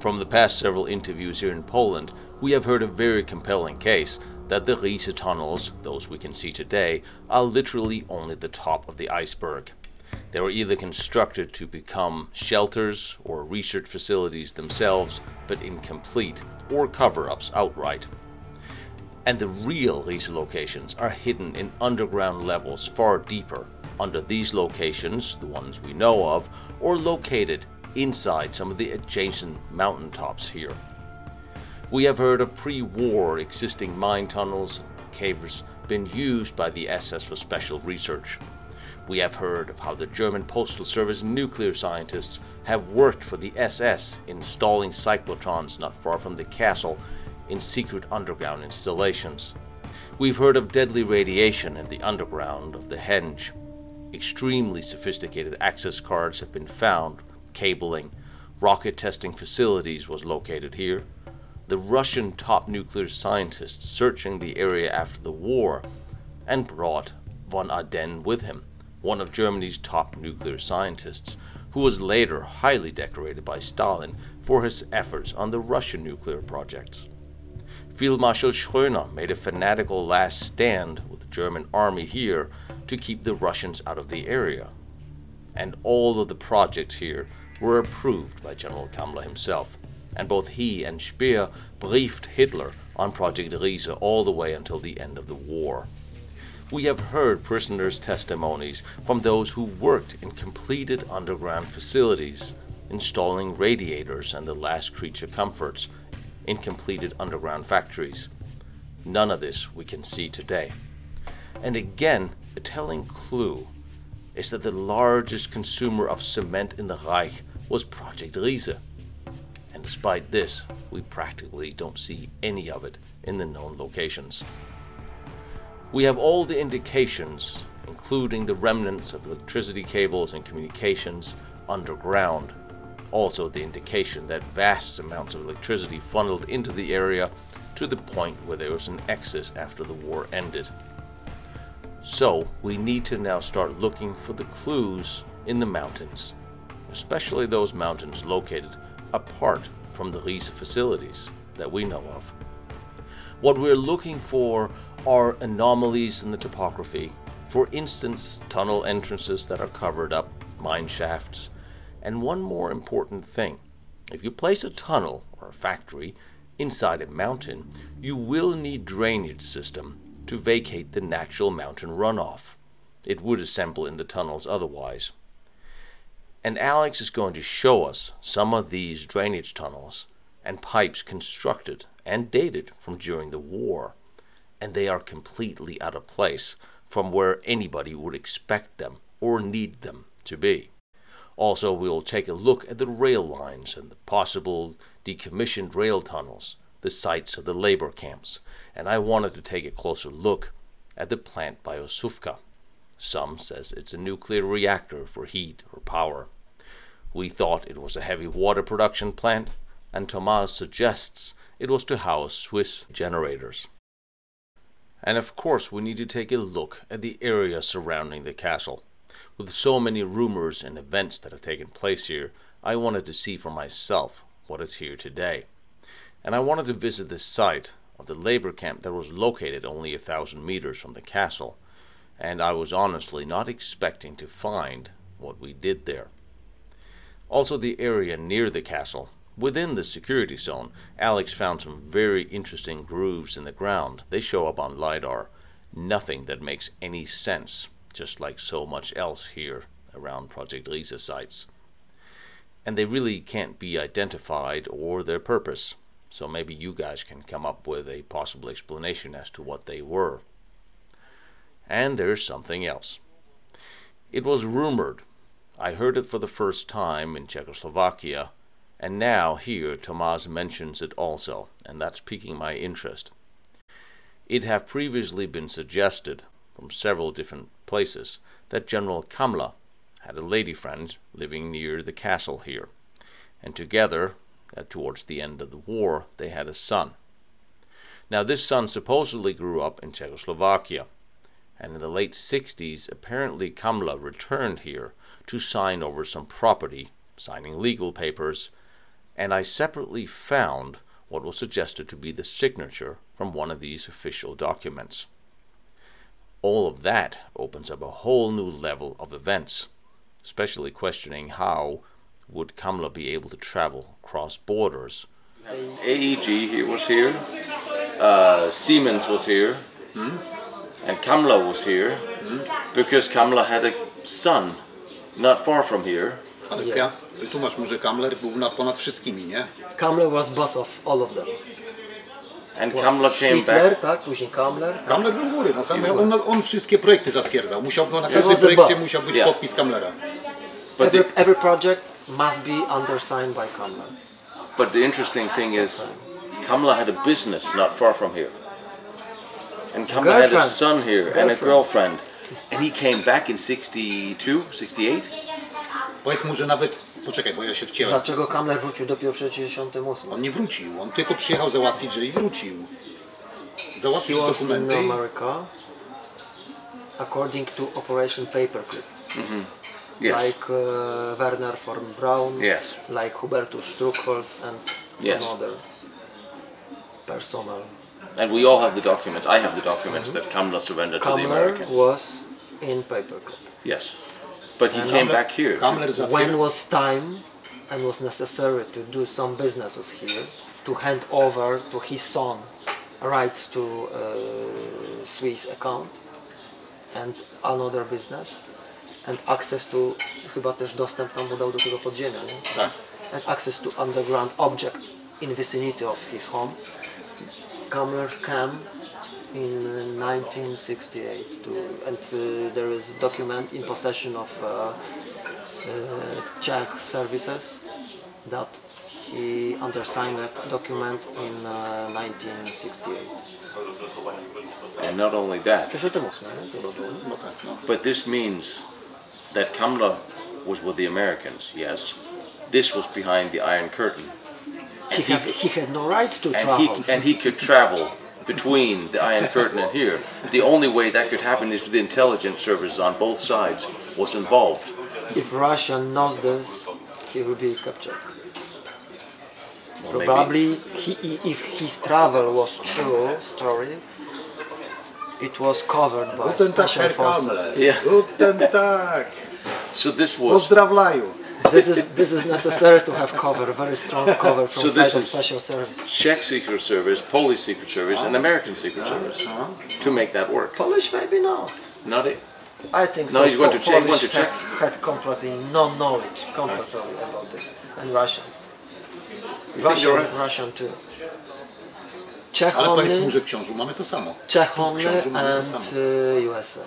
From the past several interviews here in Poland, we have heard a very compelling case that the Riese tunnels, those we can see today, are literally only the top of the iceberg. They were either constructed to become shelters or research facilities themselves, but incomplete, or cover-ups outright. And the real Riese locations are hidden in underground levels far deeper. Under these locations, the ones we know of, or located inside some of the adjacent mountaintops here. We have heard of pre-war existing mine tunnels, caves been used by the SS for special research. We have heard of how the German Postal Service nuclear scientists have worked for the SS installing cyclotrons not far from the castle in secret underground installations. We've heard of deadly radiation in the underground of the Henge. Extremely sophisticated access cards have been found. Cabling, rocket testing facilities was located here. The Russian top nuclear scientists searching the area after the war and brought von Ardenne with him, one of Germany's top nuclear scientists, who was later highly decorated by Stalin for his efforts on the Russian nuclear projects. Field Marshal Schörner made a fanatical last stand with the German army here to keep the Russians out of the area. And all of the projects here were approved by General Kammler himself, and both he and Speer briefed Hitler on Project Riese all the way until the end of the war. We have heard prisoners' testimonies from those who worked in completed underground facilities, installing radiators and the last creature comforts in completed underground factories. None of this we can see today. And again, a telling clue is that the largest consumer of cement in the Reich was Project Riese. And despite this, we practically don't see any of it in the known locations. We have all the indications, including the remnants of electricity cables and communications underground. Also the indication that vast amounts of electricity funneled into the area to the point where there was an excess after the war ended. So we need to now start looking for the clues in the mountains, especially those mountains located apart from the Riese facilities that we know of. What we're looking for are anomalies in the topography, for instance, tunnel entrances that are covered up, mine shafts, and one more important thing. If you place a tunnel or a factory inside a mountain, you will need a drainage system to vacate the natural mountain runoff. It would assemble in the tunnels otherwise. And Alex is going to show us some of these drainage tunnels and pipes constructed and dated from during the war, and they are completely out of place from where anybody would expect them or need them to be. Also, we'll take a look at the rail lines and the possible decommissioned rail tunnels, the sites of the labor camps, and I wanted to take a closer look at the plant by Osufka. Some says it's a nuclear reactor for heat or power. We thought it was a heavy water production plant, and Tomasz suggests it was to house Swiss generators. And of course we need to take a look at the area surrounding the castle. With so many rumors and events that have taken place here, I wanted to see for myself what is here today. And I wanted to visit the site of the labor camp that was located only 1,000 meters from the castle, and I was honestly not expecting to find what we did there. Also the area near the castle, within the security zone, Alex found some very interesting grooves in the ground. They show up on LiDAR. Nothing that makes any sense, just like so much else here around Project Riese sites. And they really can't be identified or their purpose, so maybe you guys can come up with a possible explanation as to what they were. And there's something else. It was rumored. I heard it for the first time in Czechoslovakia, and now here Tomasz mentions it also, and that's piquing my interest. It had previously been suggested from several different places that General Kammler had a lady friend living near the castle here, and together, towards the end of the war, they had a son. Now this son supposedly grew up in Czechoslovakia, and in the late 60s apparently Kammler returned here to sign over some property, signing legal papers, and I separately found what was suggested to be the signature from one of these official documents. All of that opens up a whole new level of events, especially questioning how would Kammler be able to travel cross borders. AEG was here, Siemens was here, and Kammler was here, because Kammler had a son not far from here. Ale yeah. Tłumacz mu, że Kammler był ponad wszystkimi, nie? Kammler was boss of all of them. And Kammler came Hitler, back. Tak, później Kammler. Tak. Kammler był góry, na samej, on wszystkie projekty zatwierdzał. Musiał, na każdym projekcie musiał być podpis Kammlera. But every project must be undersigned by Kammler. But the interesting thing is, Kammler had a business not far from here. And Kammler had a son here and a girlfriend. And he came back in 62, 68. Powiedz mu, że nawet... Poczekaj, bo ja się wcielę. Dlaczego Kammler wrócił dopiero w 1968? On nie wrócił, on tylko przyjechał załatwić, że i wrócił. Załatwił dokumenty. He was in America, according to Operation Paperclip. Yes. Like Werner Form Brown, yes. Like Hubertus Strohkopf and another personnel. And we all have the documents. I have the documents that Kammler surrendered to the Americans. Kammler was in Paperclip. Yes. But he came back here. When was time and was necessary to do some businesses here, to hand over to his son rights to Swiss account and another business and access to, chyba też dostęp tam dał do tego podziemia, nie? Tak. And access to underground object in vicinity of his home. Kammler came in 1968 and there is a document in possession of Czech services that he undersigned that document in 1968. And not only that, but this means that Kammler was with the Americans, yes. This was behind the Iron Curtain. He had no rights to travel. And he could travel between the Iron Curtain and here. The only way that could happen is if the intelligence services on both sides was involved. If Russia knows this, he will be captured. Well, probably, if his travel was true story, it was covered by special forces. Yeah. So this was... This is necessary to have cover, very strong cover from the special service. Czech secret service, Polish secret service, and American secret service to make that work. Polish maybe not. Not it. I think so. No, Polish had completely no knowledge, about this, and Russians. Russian too. Czech only. Czech only and USA.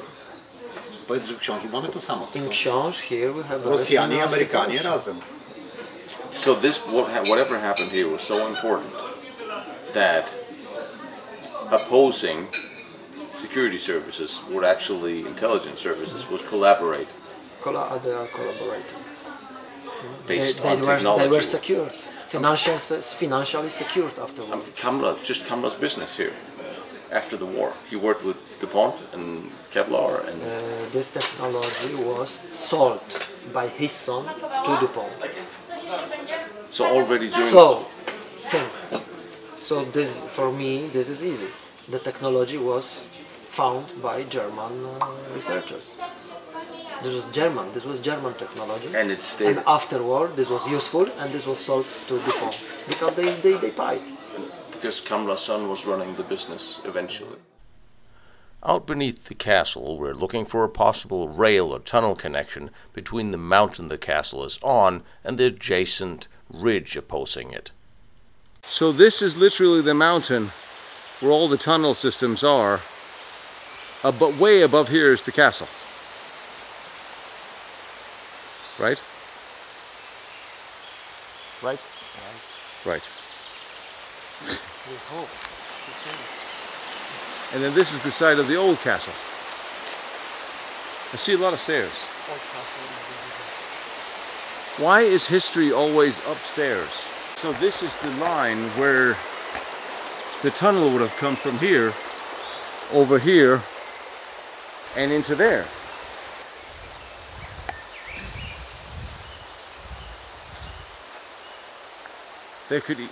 Powiedz, że w Książu mamy to samo. In Książ, here we have Rosjanie i Amerykanie razem. So this, whatever happened here was so important that opposing security services, or actually intelligence services, was collaborate. They are collaborating. Based on technology. They were secured, financially secured afterwards. Kammler, just Kammler's business here. After the war, he worked with DuPont and Kevlar, and this technology was sold by his son to DuPont. So already during this for me this is easy. The technology was found by German researchers. This was German technology, and it stayed. And afterward, this was useful, and this was sold to DuPont because they paid. Because Kammler's son was running the business eventually. Out beneath the castle, we're looking for a possible rail or tunnel connection between the mountain the castle is on and the adjacent ridge opposing it. So this is literally the mountain where all the tunnel systems are, but way above here is the castle. Right? Right. Right. We hope. And then this is the side of the old castle. I see a lot of stairs. Old castle. Why is history always upstairs? So this is the line where the tunnel would have come from here, over here, and into there. They could eat.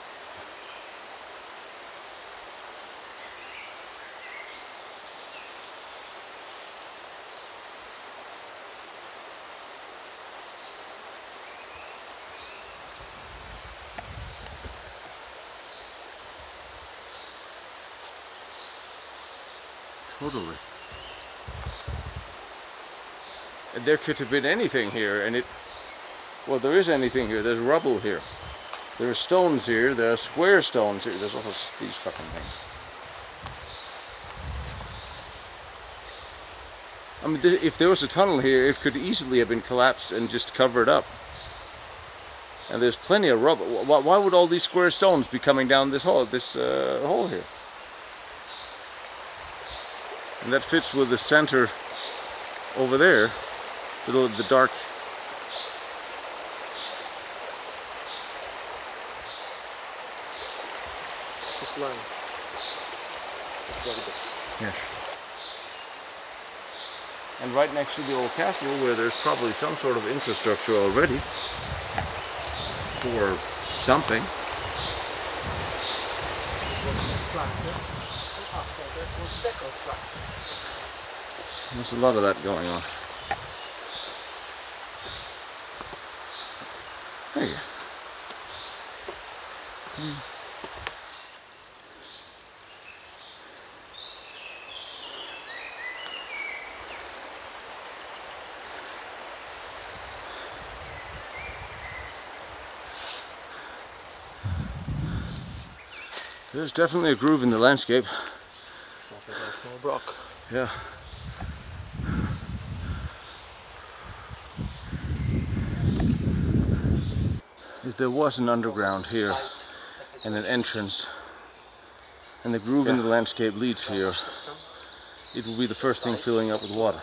Totally. And there could have been anything here, and it, well, there is anything here. There's rubble here. There are stones here. There are square stones here. There's all these fucking things. I mean, if there was a tunnel here, it could easily have been collapsed and just covered up. And there's plenty of rubble. Why would all these square stones be coming down this hole, hole here? And that fits with the center over there, the dark. Just line. Just like this. Yes. And right next to the old castle, where there's probably some sort of infrastructure already for something. There's a lot of that going on. There you go. There's definitely a groove in the landscape. Something like a small rock. Yeah. If there was an underground here and an entrance, and the groove in the landscape leads here, it will be the first thing filling up with water.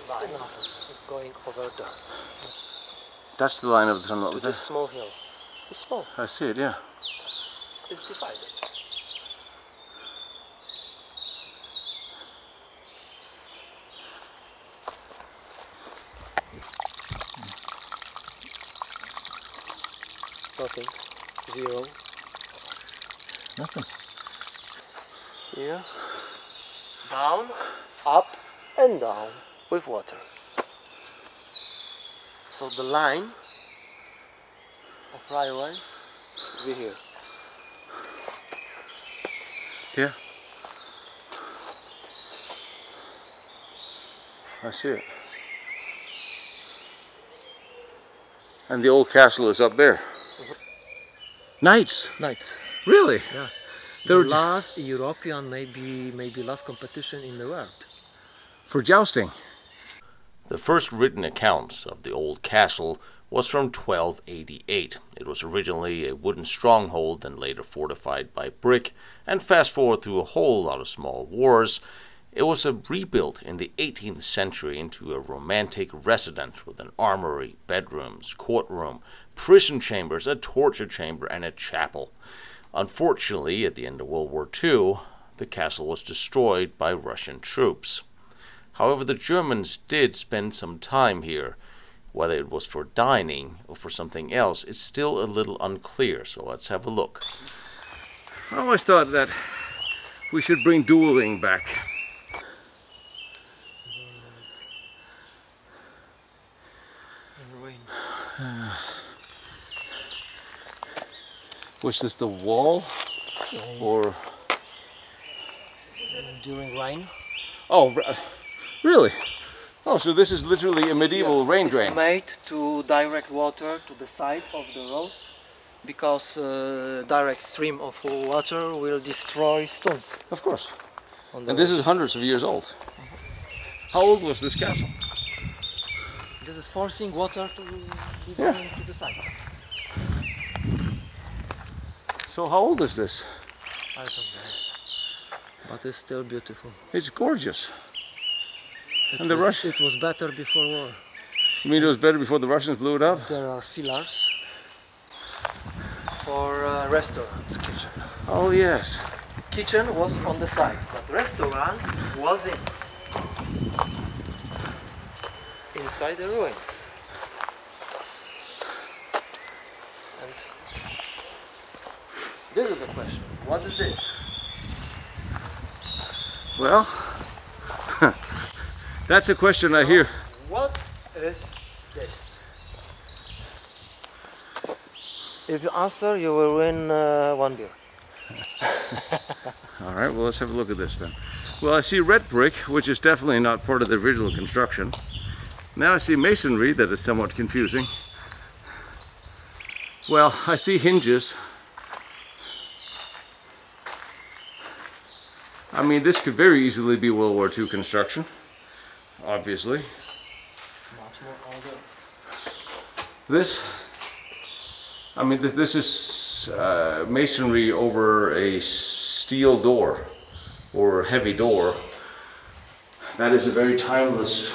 It's going over there. That's the line of the tunnel. This small hill. It's small. I see it, yeah. It's divided. Nothing. Zero. Nothing. Yeah. Down, up, and down with water. So the line of railway should be here. Yeah. I see it. And the old castle is up there. Knights? Knights. Really? Yeah. The last European, maybe last competition in the world. For jousting. The first written accounts of the old castle was from 1288. It was originally a wooden stronghold, then later fortified by brick, and fast forward through a whole lot of small wars, it was rebuilt in the 18th century into a romantic residence with an armory, bedrooms, courtroom, prison chambers, a torture chamber, and a chapel. Unfortunately, at the end of World War II, the castle was destroyed by Russian troops. However, the Germans did spend some time here. Whether it was for dining or for something else, it's still a little unclear, so let's have a look. I always thought that we should bring dueling back. Was this the wall, or...? During rain. Oh, really? Oh, so this is literally a medieval rain drain. It's made to direct water to the side of the road, because direct stream of water will destroy stones. Of course. And road. This is hundreds of years old. How old was this castle? This is forcing water to be going to the side. So how old is this? I don't know. But it's still beautiful. It's gorgeous. It was better before war. You mean it was better before the Russians blew it up? There are fillers for restaurants, kitchen. Oh yes. Kitchen was on the side, but restaurant was inside the ruins. And This is a question. What is this? Well, that's a question so I hear. What is this? If you answer, you will win one beer. All right, well, let's have a look at this then. Well, I see red brick, which is definitely not part of the original construction. Now I see masonry that is somewhat confusing. Well, I see hinges. I mean, this could very easily be World War II construction, obviously. This, I mean, this is masonry over a steel door or heavy door. That is a very timeless.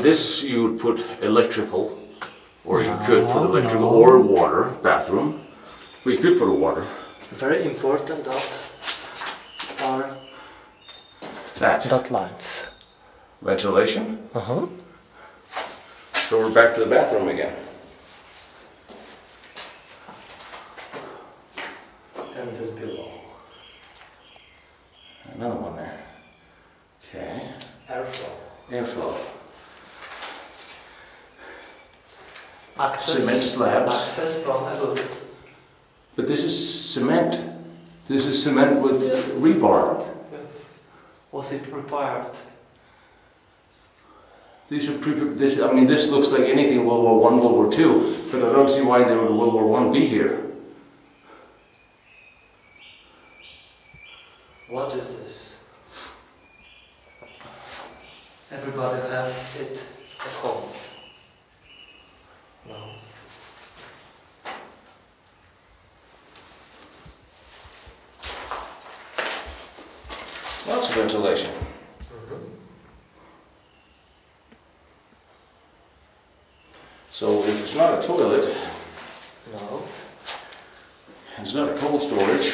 This you would put electrical, or you could put electrical or water, bathroom. We could put water. Very important that are that lines. Ventilation. So we're back to the bathroom again. And this below. Another one there. Okay. Airflow. Airflow. Access, cement slabs. Access from above. But this is cement. This is cement with rebar. Yes. Was it prepared? These are this. I mean, this looks like anything World War I, World War II. But I don't see why they would World War I be here. What is this? Everybody have it at home. No. Lots of ventilation. So if it's not a toilet, it's not a cold storage.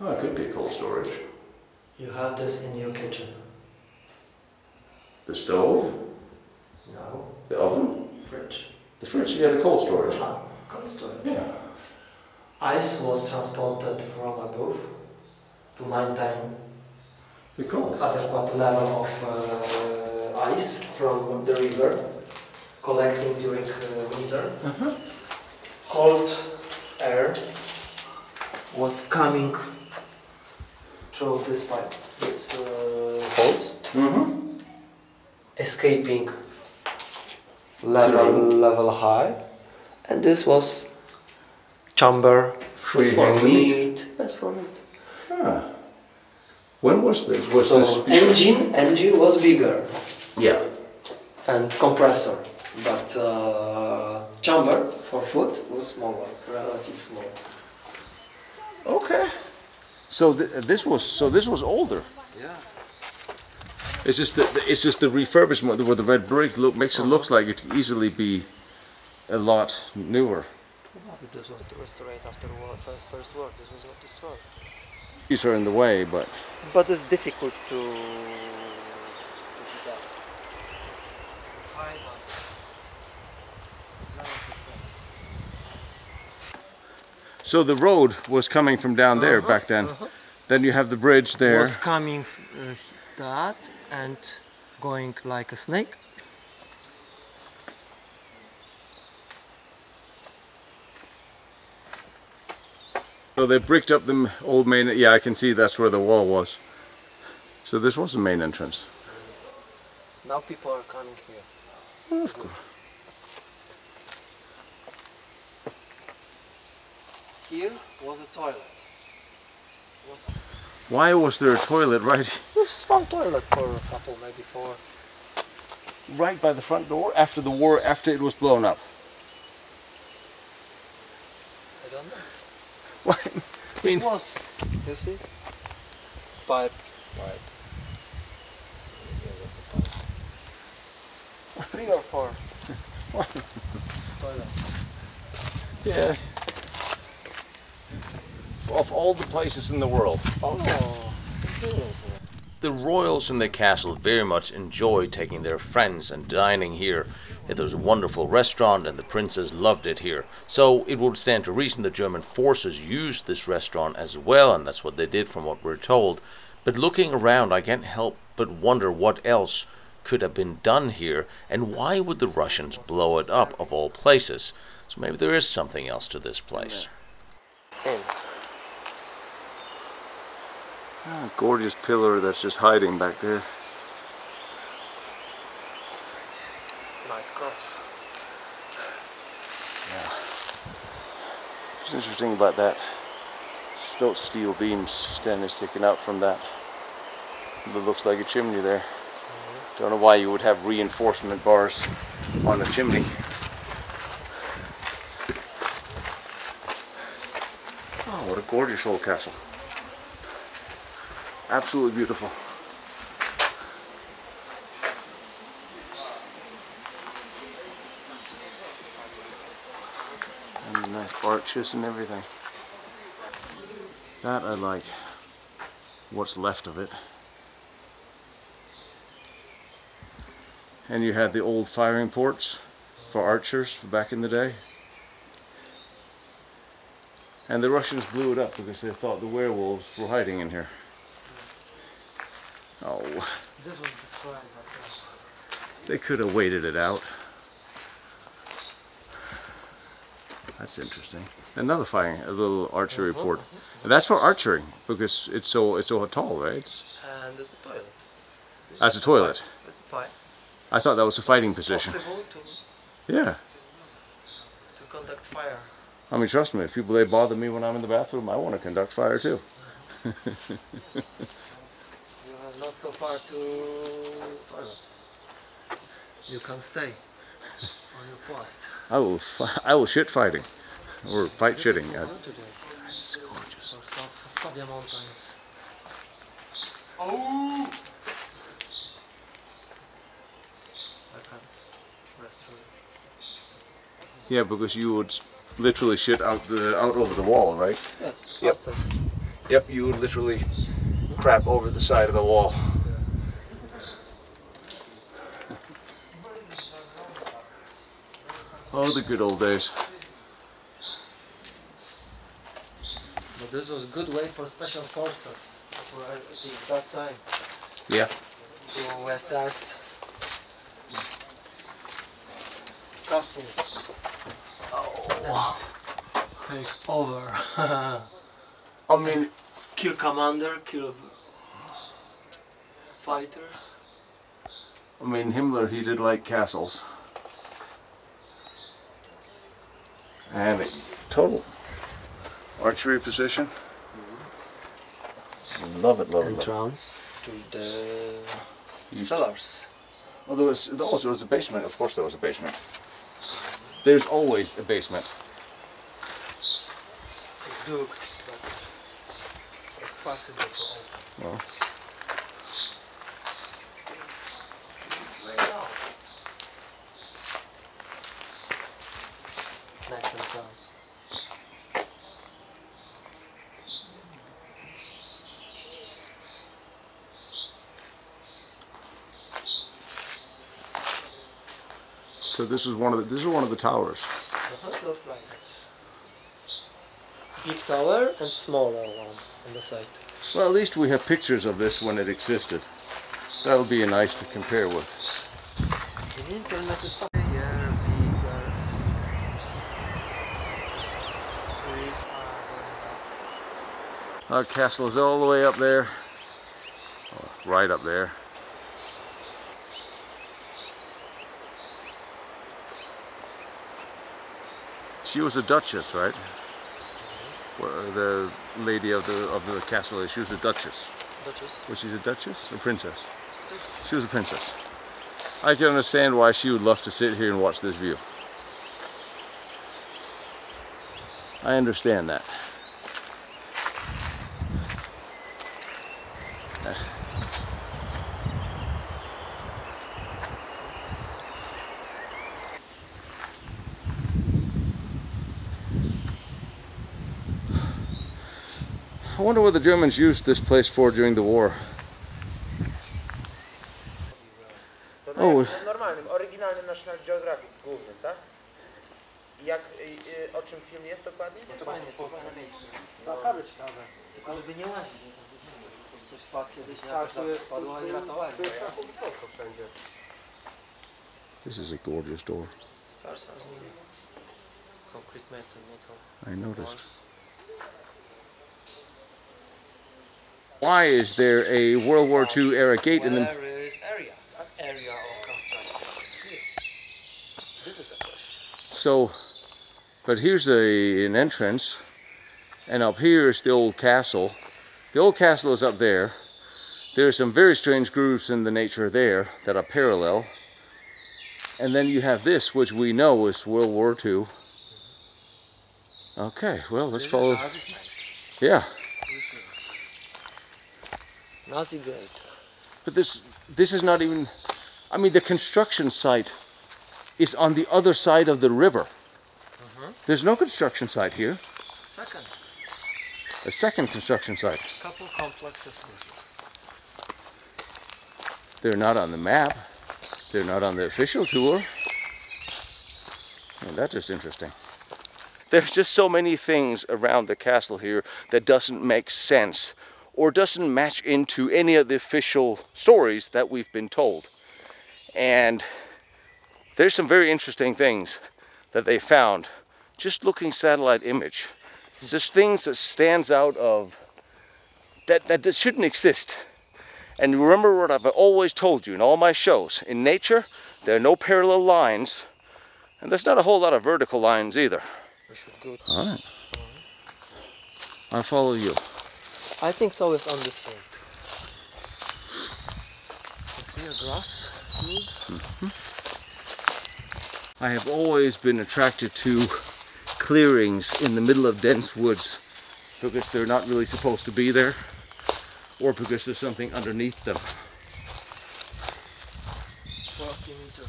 Well, it could be a cold storage. You have this in your kitchen. The stove? No. The oven? Fridge. The fridge, yeah, the cold storage. Cold storage. Yeah. Ice was transported from above to maintain the cold. Adequate level of ice from the river, collecting during winter. Cold air was coming through this pipe, this holes, escaping. Level high, and this was chamber free for meat. Yes, for meat. Ah. When was this? Was so this engine was bigger. Yeah. And compressor, but chamber for food was smaller, relatively small. Okay. So this was older. Yeah. It's just the refurbishment where the red brick makes it looks like it could easily be a lot newer. Yeah, but this was restored after the First War. This was not destroyed. These are in the way, but... But it's difficult to do that. This is high, but... So the road was coming from down there back then. Then you have the bridge there. It was coming... that and going like a snake. So they bricked up the old main. Yeah, I can see that's where the wall was. So this was the main entrance. Now people are coming here. Oh, of course. Here was a toilet. Why was there a toilet right? A small toilet for a couple, maybe four. Right by the front door after the war, after it was blown up. I don't know. What? I mean, it was. You see? Pipe. There was a pipe. 3 or 4. Toilets. Yeah. of all the places in the world. Oh. The royals in the castle very much enjoyed taking their friends and dining here. It was a wonderful restaurant and the princes loved it here. So it would stand to reason the German forces used this restaurant as well, and that's what they did from what we're told. But looking around, I can't help but wonder what else could have been done here, and why would the Russians blow it up of all places? So maybe there is something else to this place. Oh, gorgeous pillar that's just hiding back there. Nice cross. Yeah. What's interesting about that, it's those steel beams standing sticking out from that. It looks like a chimney there. Mm-hmm. Don't know why you would have reinforcement bars on a chimney. Oh, what a gorgeous old castle. Absolutely beautiful. And nice arches and everything. That I like. What's left of it. And you had the old firing ports for archers back in the day. And the Russians blew it up because they thought the werewolves were hiding in here. Oh, they could have waited it out. That's interesting. Another firing, a little archery port. And that's for archery because it's so tall, right? And there's a toilet. As a toilet. I thought that was a fighting position. Possible to, yeah. To conduct fire. I mean, trust me. If people they bother me when I'm in the bathroom, I want to conduct fire too. Not so far to further. You can stay on your post. I will shit fighting, or fight shitting. It's gorgeous. Oh! Second restroom. Yeah, because you would literally shit out over the wall, right? Yes. Yep. Outside. Yep. You would literally crap over the side of the wall. Oh, the good old days. But this was a good way for special forces at that time. Yeah. The USS Castle. Oh. Take over. I mean, kill commander, kill fighters. I mean, Himmler, he did like castles. And a total archery position. Mm-hmm. Love it, love it. Entrance to the cellars. Well, there was a basement. Of course there was a basement. There's always a basement. It's good. Possible to open. Well. Nice and close. So this is one of the towers. Uh-huh, looks like this. Big tower and smaller one. On the side. Well, at least we have pictures of this when it existed. That'll be nice to compare with. The internet is bigger, trees are... Our castle is all the way up there. Oh, right up there. She was a duchess, right? The lady of the castle, she was a duchess. Duchess? Was she a duchess or princess? Princess. She was a princess. I can understand why she would love to sit here and watch this view. I understand that. I wonder what the Germans used this place for during the war. Oh. This is a gorgeous door. Stars are new. Concrete metal. I noticed. Why is there a World War II era gate in the area of construction? This is a question. So, but here's an entrance, and up here is the old castle. The old castle is up there. There are some very strange grooves in the nature there that are parallel. And then you have this, which we know is World War II. Okay, well, let's follow. Yeah. Nazi gate. But this is not even, I mean, the construction site is on the other side of the river. Mm-hmm. There's no construction site here. Second. A second construction site. Couple complexes. They're not on the map. They're not on the official tour. And that's just interesting. There's just so many things around the castle here that doesn't make sense or doesn't match into any of the official stories that we've been told. And there's some very interesting things that they found just looking satellite image. Just things that stands out of, that shouldn't exist. And remember what I've always told you in all my shows, in nature, there are no parallel lines, and there's not a whole lot of vertical lines either. We should go to all right. I follow you. I think so is on this field. Is there grass? Mm-hmm. I have always been attracted to clearings in the middle of dense woods because they're not really supposed to be there or because there's something underneath them. 40 meters.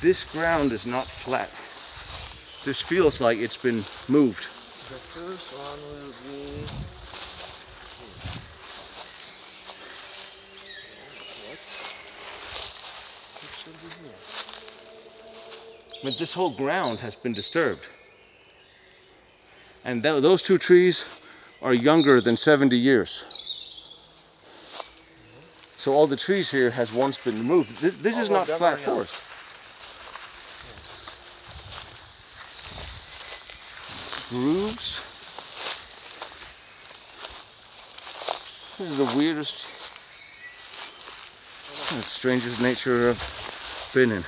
This ground is not flat. This feels like it's been moved. The first one will be... But this whole ground has been disturbed. And those two trees are younger than 70 years. So all the trees here has once been removed. This is not flat forest. Grooves. This is the weirdest, the strangest nature I've been in.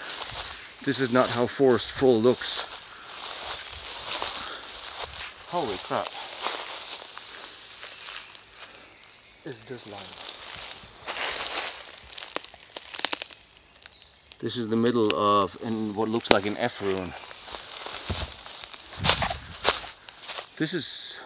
This is not how forest full looks. Holy crap. Is this land? This is the middle of what looks like an F ruin. This is...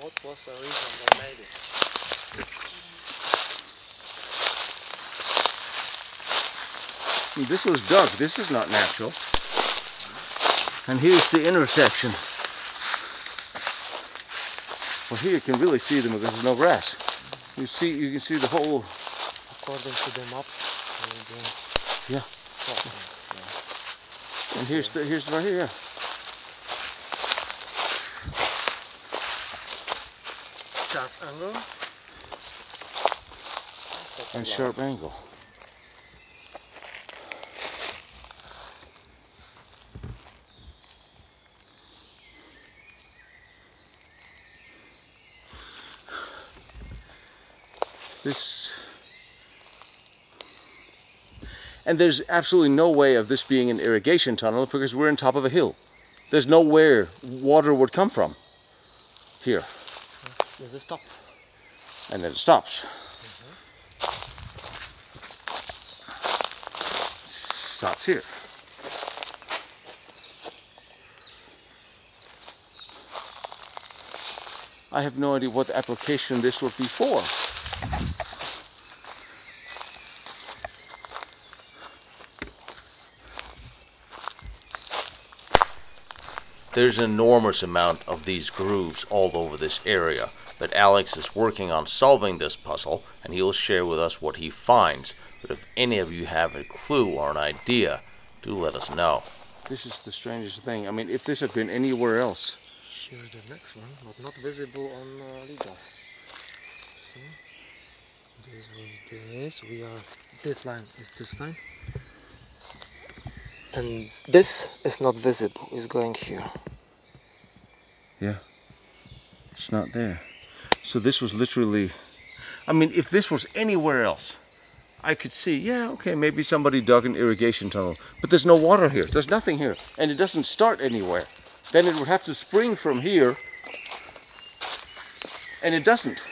What was the reason they made it? This was dug, this is not natural. And here's the intersection. Well, here you can really see them because there's no grass. You can see the whole. According to the map. Yeah. Yeah. And here's the, here's right here. Yeah. Sharp angle. And sharp angle. This, and there's absolutely no way of this being an irrigation tunnel because we're on top of a hill. There's nowhere water would come from here. There's a stop. And then it stops. Stops here. I have no idea what application this would be for. There's an enormous amount of these grooves all over this area, but Alex is working on solving this puzzle and he'll share with us what he finds. But if any of you have a clue or an idea, do let us know. This is the strangest thing. I mean, if this had been anywhere else. Here's the next one, but not visible on LIDAR. See? This was this. We are... This line is this line. And this is not visible, it's going here. Yeah, it's not there. So this was literally, I mean, if this was anywhere else, I could see, yeah, okay, maybe somebody dug an irrigation tunnel, but there's no water here, there's nothing here, and it doesn't start anywhere. Then it would have to spring from here, and it doesn't.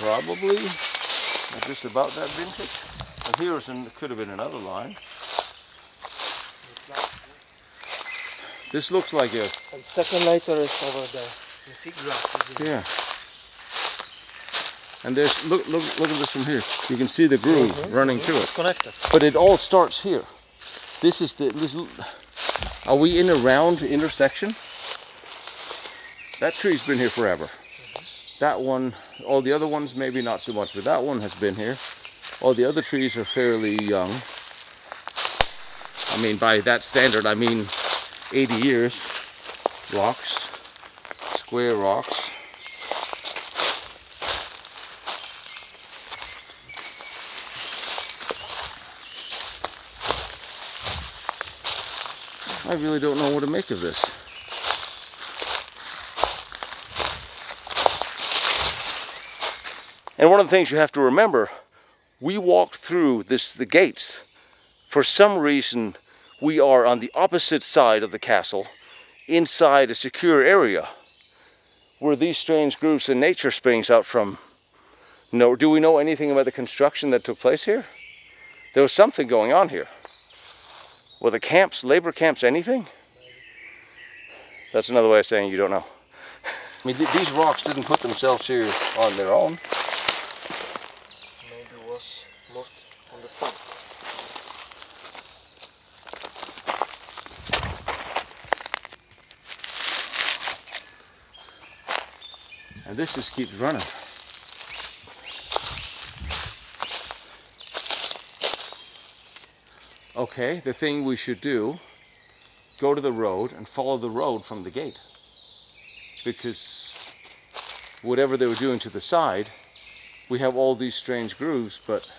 Probably just about that vintage. And here's and could have been another line. This looks like a. And second lighter is over there. You see grass. Yeah. And there's look at this from here. You can see the groove running to it. Connected. But it all starts here. This is the. This, are we in a round intersection? That tree's been here forever. That one, all the other ones, maybe not so much, but that one has been here. All the other trees are fairly young. I mean, by that standard, I mean 80 years. Rocks, square rocks. I really don't know what to make of this. And one of the things you have to remember, we walked through this, the gates. For some reason, we are on the opposite side of the castle, inside a secure area, where these strange grooves in nature springs out from. No, do we know anything about the construction that took place here? There was something going on here. Were the camps, labor camps, anything? That's another way of saying you don't know. I mean, these rocks didn't put themselves here on their own. On the side. And this just keeps running. Okay, the thing we should do, go to the road and follow the road from the gate. Because whatever they were doing to the side, we have all these strange grooves, but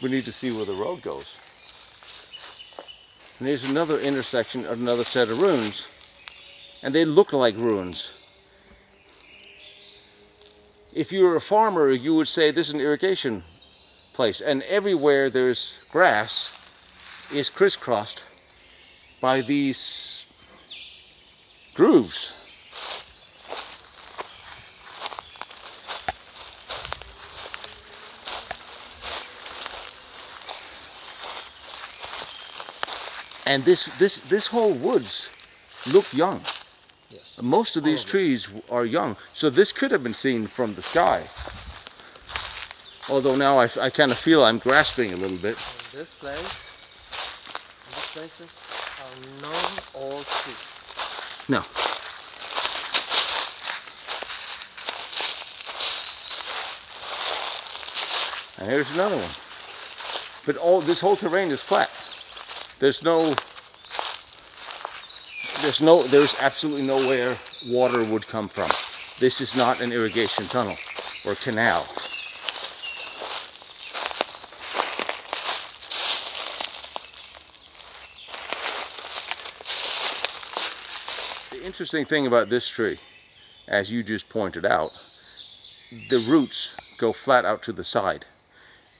we need to see where the road goes. And there's another intersection, another set of ruins. And they look like ruins. If you were a farmer, you would say this is an irrigation place. And everywhere there's grass is crisscrossed by these grooves. And this whole woods look young. Yes. Most of these trees are young. So this could have been seen from the sky. Although now I kind of feel I'm grasping a little bit. And this place, these places are not all trees. No. And here's another one. But all this whole terrain is flat. There's absolutely nowhere water would come from. This is not an irrigation tunnel or canal. interesting thing about this tree, as you just pointed out, the roots go flat out to the side.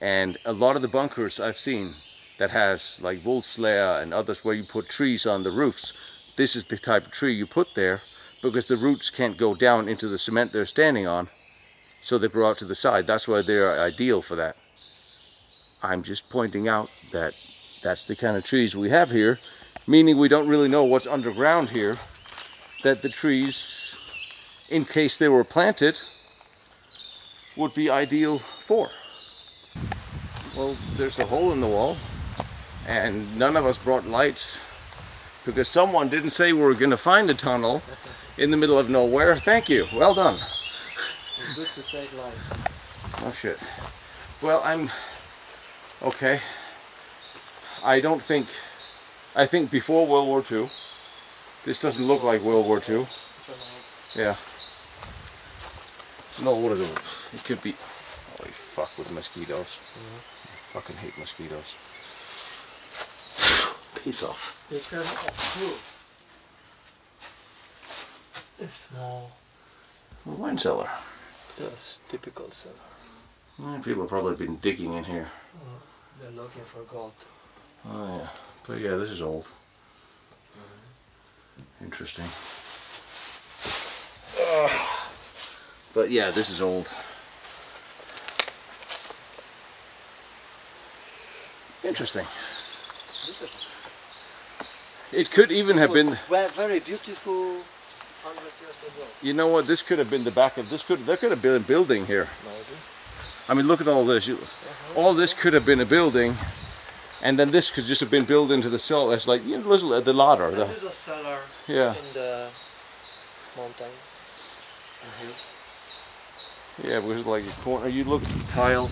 And a lot of the bunkers I've seen that has like Wolfslea and others where you put trees on the roofs, this is the type of tree you put there because the roots can't go down into the cement they're standing on, so they grow out to the side. That's why they're ideal for that. I'm just pointing out that that's the kind of trees we have here, meaning we don't really know what's underground here, that the trees, in case they were planted, would be ideal for. Well, there's a hole in the wall, and none of us brought lights because someone didn't say we were going to find a tunnel in the middle of nowhere. Thank you. Well done. It's good to take lights. Oh shit. Well, I'm okay. I think before World War II. This doesn't look like World War II. Yeah. It's not what it is. It could be. Holy fuck with mosquitoes. I fucking hate mosquitoes. Piece off. They can approve. It's small. A wine cellar. Yes, typical cellar. People have probably been digging in here. They're looking for gold. Oh yeah, but yeah, this is old. Interesting. But yeah, this is old. Interesting. It could even have been very beautiful 100 years ago. You know what? This could have been the back of this. There could have been a building here. Maybe. I mean, look at all this. All this could have been a building, and then this could just have been built into the cellar. It's like, you know, the ladder. There is a cellar. Yeah. In the mountain. Mm-hmm. Yeah, because like a corner. You look at the tile.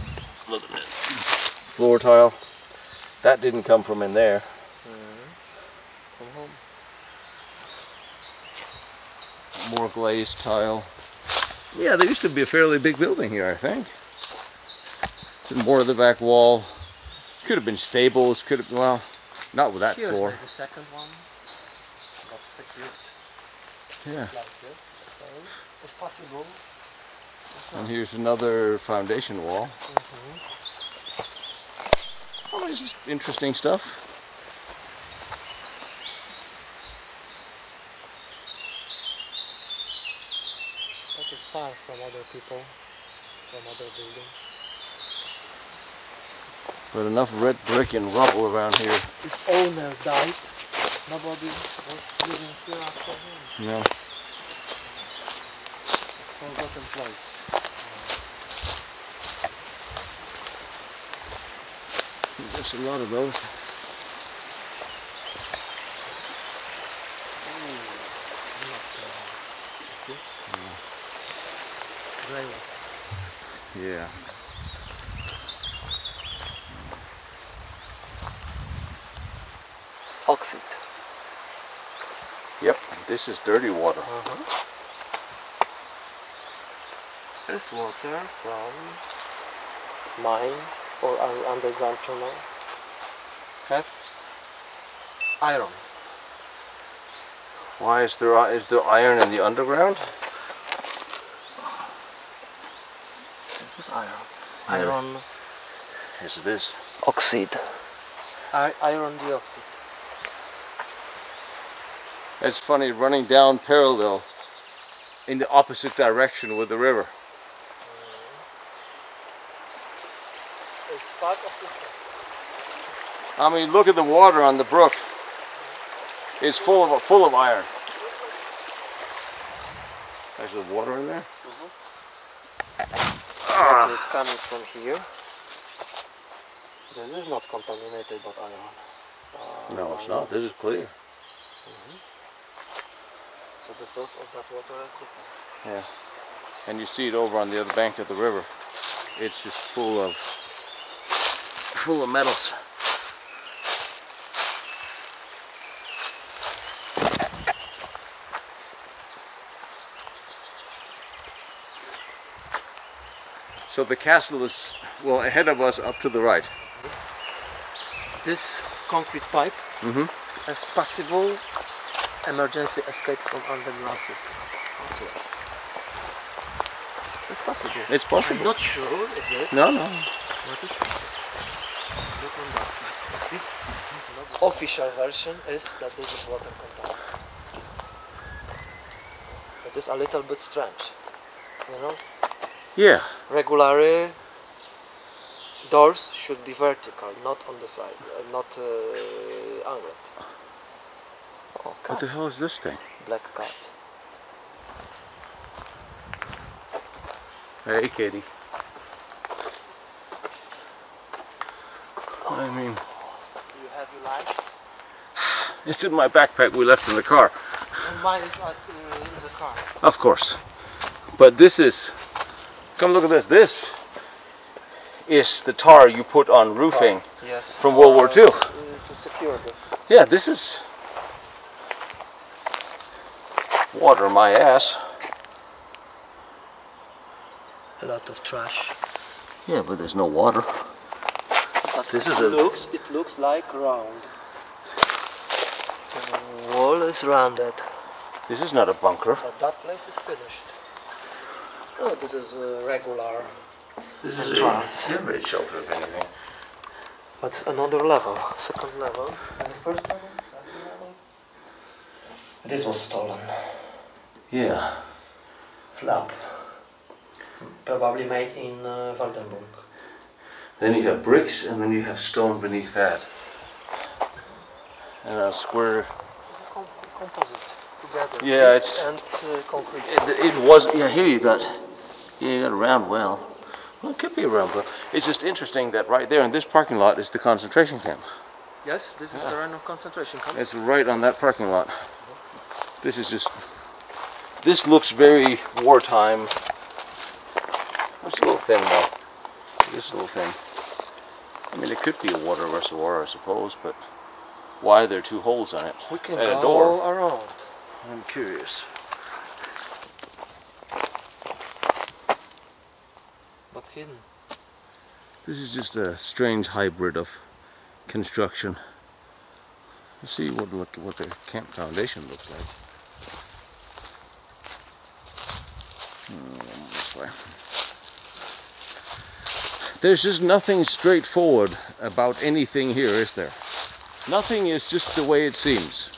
Look at it. Floor tile. That didn't come from in there. More glazed tile. Yeah, there used to be a fairly big building here, I think. It's in more of the back wall. It could have been stables, could have, well, not with that here floor. The second one got secured. Yeah. Like this. It's possible. And here's another foundation wall. Mm-hmm. Oh, this is interesting stuff. It's far from other people, from other buildings. But enough red brick and rubble around here. If owner died, nobody was living here after him. No. It's a forgotten place. There's a lot of those. Yeah. Oxide. Yep, this is dirty water. This water from mine or an underground tunnel have iron. Why is there iron in the underground? Iron. Iron. Yes, it is. Oxide. Iron dioxide. It's funny, running down parallel in the opposite direction with the river. It's part of the sea. I mean, look at the water on the brook. It's full of iron. There's the water in there. Water is coming from here. This is not contaminated but iron. No, it's not. This is clear. So the source of that water is different. Yeah. And you see it over on the other bank of the river. It's just full of metals. So the castle is, well, ahead of us up to the right. This concrete pipe is possible emergency escape from underground system. That's right. It's possible. It's possible. I'm not sure, is it? No, no. What is possible? Look on that side, you see? Official version is that this is water container. It is a little bit strange, you know? Yeah. Regularly, doors should be vertical, not on the side, not angled. Oh, what the hell is this thing? Black cat. Hey, kitty. Oh. I mean... Do you have your light? It's in my backpack we left in the car. And mine is not in the car. Of course. But this is... Come look at this. This is the tar you put on roofing from World War II. To secure this. Yeah, this is... Water my ass. A lot of trash. Yeah, but there's no water. But this is it looks like round. The wall is rounded. This is not a bunker. But that place is finished. Oh, this is regular. This is a temporary shelter, if anything. But it's another level, second level. And the first level, second level. This was stolen. Yeah. Flap. Probably made in Waldenburg. Then you have bricks and then you have stone beneath that. And a square... Composite together. Yeah, and concrete. It was... Yeah, here you got... Yeah, you got a round well. Well, it could be a round well. It's just interesting that right there in this parking lot is the concentration camp. Yes, this is the run of concentration camp. It's right on that parking lot. This is just... This looks very wartime. It's a little thin though. This little thing. I mean, it could be a water reservoir, I suppose, but why are there two holes on it? We can go a door around. I'm curious. But hidden. This is just a strange hybrid of construction. Let's see what the camp foundation looks like. This way. There's just nothing straightforward about anything here, is there? Nothing is just the way it seems.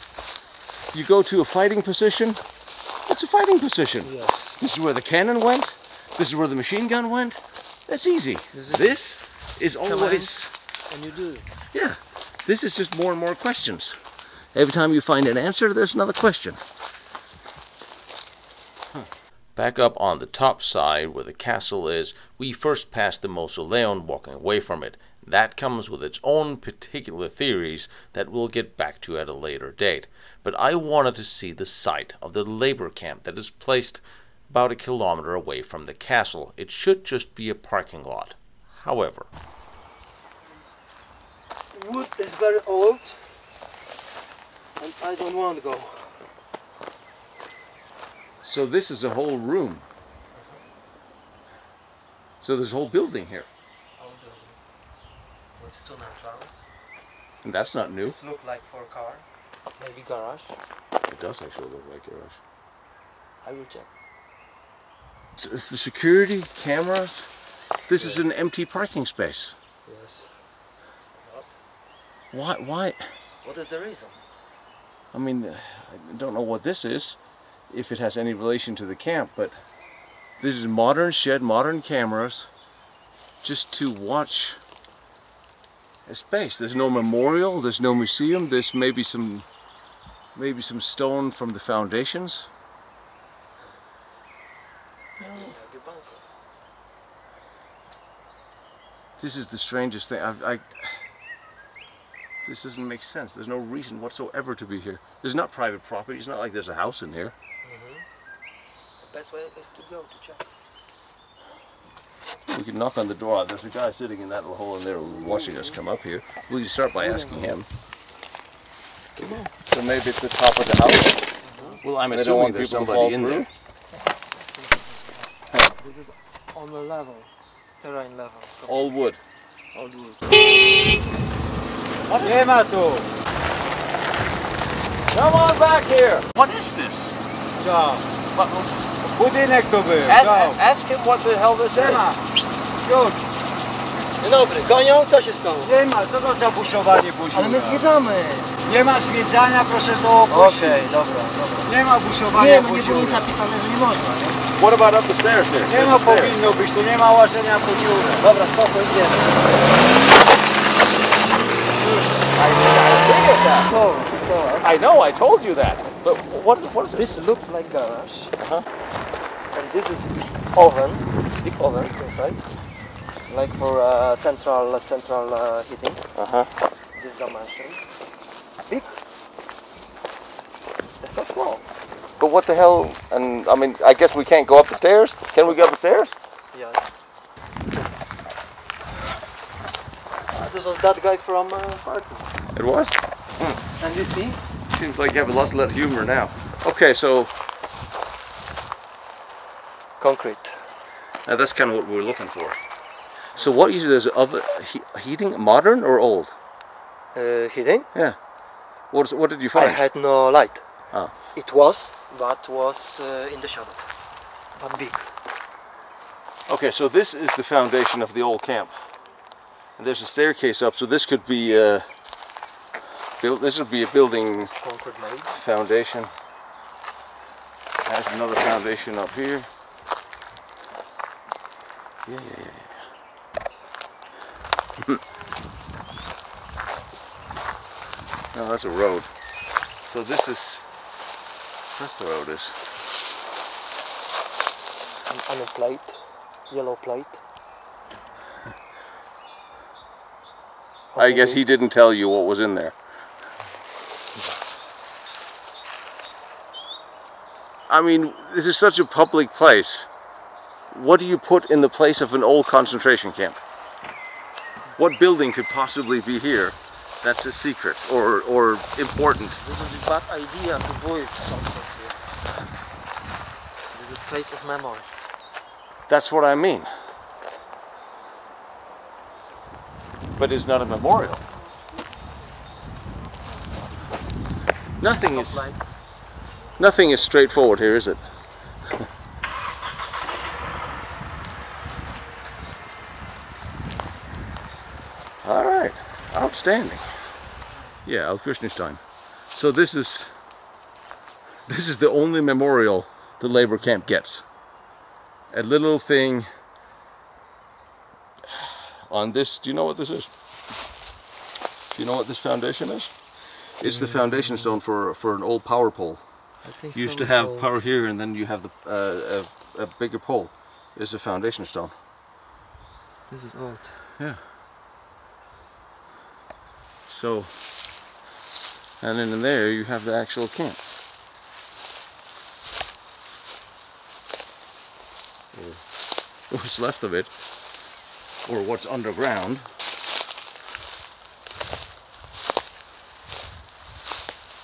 You go to a fighting position, it's a fighting position. Yes. This is where the cannon went, this is where the machine gun went. That's easy. This is always... And you do it. Yeah. This is just more and more questions. Every time you find an answer, there's another question. Back up on the top side where the castle is, we first pass the mausoleum walking away from it. That comes with its own particular theories that we'll get back to at a later date. But I wanted to see the site of the labor camp that is placed about a kilometer away from the castle. It should just be a parking lot. However, wood is very old and I don't want to go. So this is a whole room. So there's a whole building here. Whole building. With stone entrance. And that's not new. This looks like for a car. Maybe garage. It does actually look like garage. I will check. So it's the security, cameras. This is an empty parking space. Yes. What? Why? What is the reason? I mean, I don't know what this is. If it has any relation to the camp, but this is modern shed, modern cameras, just to watch a space. There's no memorial, there's no museum, there's maybe some stone from the foundations. This is the strangest thing. This doesn't make sense. There's no reason whatsoever to be here. There's not private property. It's not like there's a house in here. Best way is to go to check. We can knock on the door. There's a guy sitting in that little hole in there watching us come up here. We'll just start by asking him. Come on. So maybe it's the top of the house. Well, I'm assuming there's somebody in there. This is on the level, terrain level. All wood. All wood. What is it? Come on back here. What is this? Job. Budynek to był. Ask him what the hell this is. Już. Dzień dobry. Gonią? Co się stało? Nie ma. Co to za buszowanie buzi? Ale my zwiedzamy. Nie ma zwiedzania, proszę to opuścić. Okej, dobra. Nie ma buszowania. Nie, no nie było nic napisane, że nie można. Nie? What about up the stairs here? Nie ma, powinno być. Tu nie ma łażenia po dziurę. Dobra, spokój, idziemy. I know, I told you that. But what is this? This looks like garage. And this is oven, big oven inside. Like for central heating. This dimension. Big. It's not small. But what the hell? And I mean, I guess we can't go up the stairs. Can we go up the stairs? Yes. This was that guy from Parkland. It was? Hmm. And you see? Seems like you have lost a lot of humor now. Okay, so. Concrete. Now that's kind of what we were looking for. So what is this oven heating, modern or old? Heating? Yeah. What did you find? I had no light. Oh. It was, but was in the shadow, but big. Okay, so this is the foundation of the old camp. And there's a staircase up, so this could be this would be a building foundation. There's another foundation up here. Yeah. No, that's a road. So this is, that's the road is. On a plate, yellow plate. I guess he didn't tell you what was in there. I mean, this is such a public place. What do you put in the place of an old concentration camp? What building could possibly be here? That's a secret or important. This would be a bad idea to avoid something here. This is a place of memory. That's what I mean. But it's not a memorial. Nothing is straightforward here, is it? Outstanding. Yeah, Aufrichtenstein. So this is the only memorial the labor camp gets. A little thing on this. Do you know what this is? Do you know what this foundation is? It's the foundation stone for an old power pole. You used to have power here, and then you have the a bigger pole. It's a foundation stone. This is old. Yeah. So, and then in there you have the actual camp. Or what's left of it, or what's underground.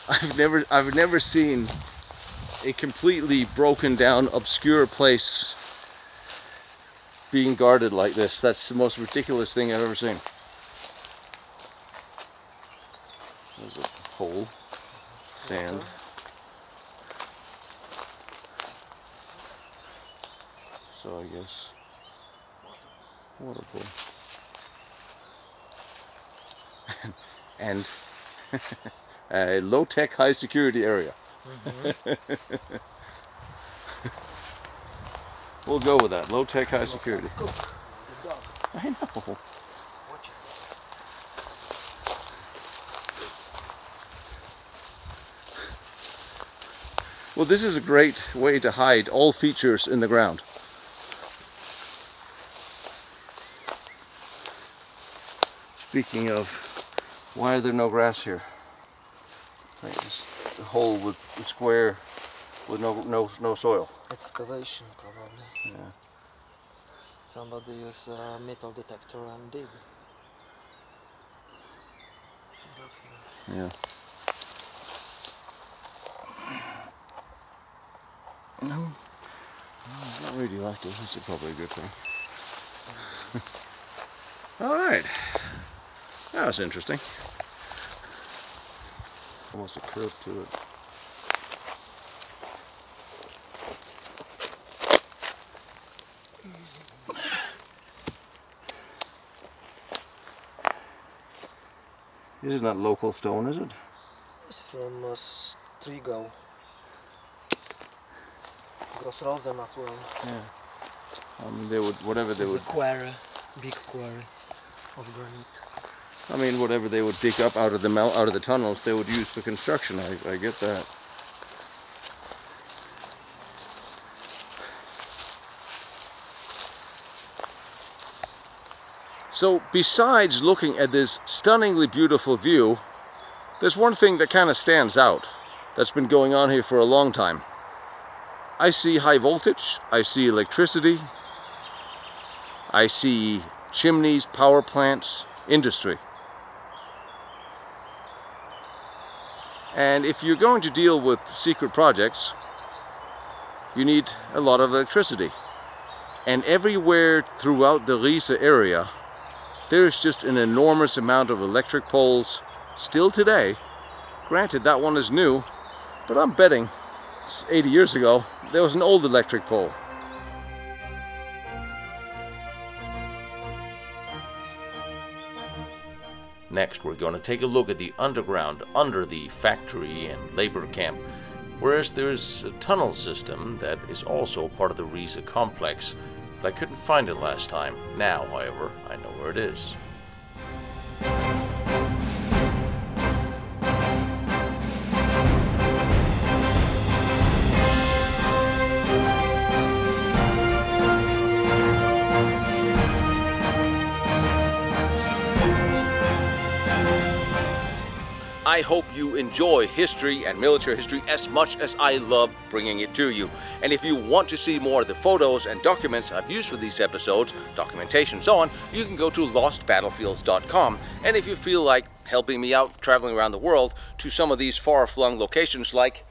I've never seen a completely broken down, obscure place being guarded like this. That's the most ridiculous thing I've ever seen. Hole, sand. So I guess water pool. And a low-tech, high-security area. We'll go with that. Low-tech, high-security. I know. Well, this is a great way to hide all features in the ground. Speaking of, why are there no grass here? It's a hole with a square with no soil. Excavation, probably. Yeah. Somebody used a metal detector and dig. Yeah. No, it's not really like this. It's probably a good thing. All right, that was interesting. almost a curve to it. This is not local stone, is it? It's from Strigau. Grossrosen as well. Yeah. They would, whatever they would. It's a quarry, big quarry of granite. I mean, whatever they would dig up out of the tunnels, they would use for construction. I get that. So besides looking at this stunningly beautiful view, there's one thing that kind of stands out that's been going on here for a long time. I see high voltage, I see electricity, I see chimneys, power plants, industry. And if you're going to deal with secret projects, you need a lot of electricity. And everywhere throughout the Riese area, there's just an enormous amount of electric poles still today. Granted, that one is new, but I'm betting 80 years ago there was an old electric pole. Next, we're going to take a look at the underground under the factory and labor camp, whereas there's a tunnel system that is also part of the Riese complex. But I couldn't find it last time. Now, however, I know where it is. I hope you enjoy history and military history as much as I love bringing it to you. And if you want to see more of the photos and documents I've used for these episodes, documentation and so on, you can go to lostbattlefields.com. And if you feel like helping me out traveling around the world to some of these far-flung locations like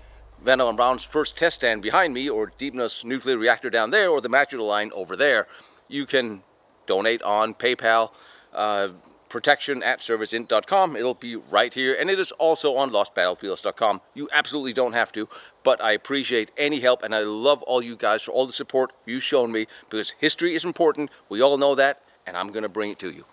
Werner Form Brown's first test stand behind me, or Deepna's nuclear reactor down there, or the Maginot Line over there, you can donate on PayPal, protection@serviceint.com. It'll be right here, and it is also on lostbattlefields.com. You absolutely don't have to, but I appreciate any help, and I love all you guys for all the support you've shown me, because history is important. We all know that, and I'm going to bring it to you.